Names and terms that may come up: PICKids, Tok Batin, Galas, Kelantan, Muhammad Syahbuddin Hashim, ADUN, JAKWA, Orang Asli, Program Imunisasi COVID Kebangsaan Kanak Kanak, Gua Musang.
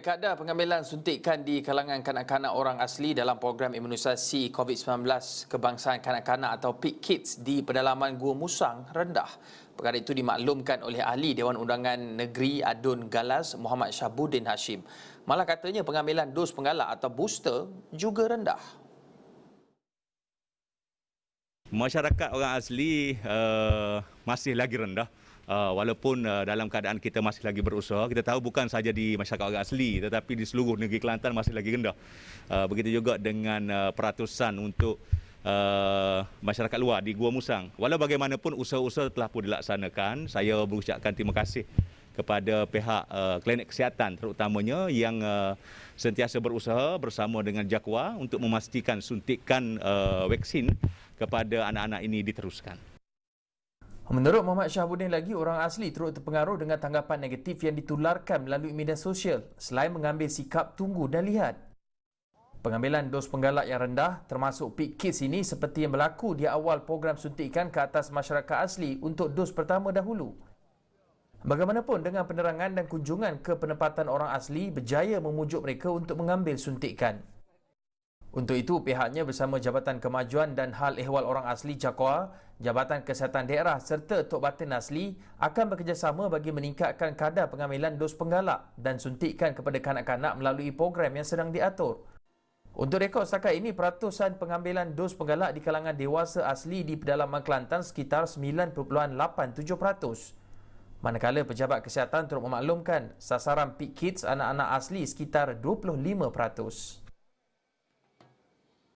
Kadar pengambilan suntikan di kalangan kanak-kanak orang asli dalam program imunisasi COVID-19 kebangsaan kanak-kanak atau PICKids di pedalaman Gua Musang rendah. Perkara itu dimaklumkan oleh ahli Dewan Undangan Negeri ADUN Galas Muhammad Syahbuddin Hashim. Malah katanya pengambilan dos penggalak atau booster juga rendah. Masyarakat orang asli masih lagi rendah. Walaupun dalam keadaan kita masih lagi berusaha, kita tahu bukan saja di masyarakat orang asli tetapi di seluruh negeri Kelantan masih lagi rendah. Begitu juga dengan peratusan untuk masyarakat luar di Gua Musang. Walau bagaimanapun usaha-usaha telah pun dilaksanakan. Saya berucapkan terima kasih kepada pihak klinik kesihatan terutamanya yang sentiasa berusaha bersama dengan JAKWA untuk memastikan suntikan vaksin kepada anak-anak ini diteruskan. Menurut Muhammad Syahbuddin lagi, orang asli turut terpengaruh dengan tanggapan negatif yang ditularkan melalui media sosial selain mengambil sikap tunggu dan lihat. Pengambilan dos penggalak yang rendah termasuk PICKids ini seperti yang berlaku di awal program suntikan ke atas masyarakat asli untuk dos pertama dahulu. Bagaimanapun dengan penerangan dan kunjungan ke penempatan orang asli berjaya memujuk mereka untuk mengambil suntikan. Untuk itu, pihaknya bersama Jabatan Kemajuan dan Hal Ehwal Orang Asli JAKWA, Jabatan Kesihatan Daerah serta Tok Batin Asli akan bekerjasama bagi meningkatkan kadar pengambilan dos penggalak dan suntikan kepada kanak-kanak melalui program yang sedang diatur. Untuk rekod setakat ini, peratusan pengambilan dos penggalak di kalangan dewasa asli di pedalaman Kelantan sekitar 9.87%. Manakala pejabat kesihatan turut memaklumkan sasaran PICKids anak-anak asli sekitar 25%.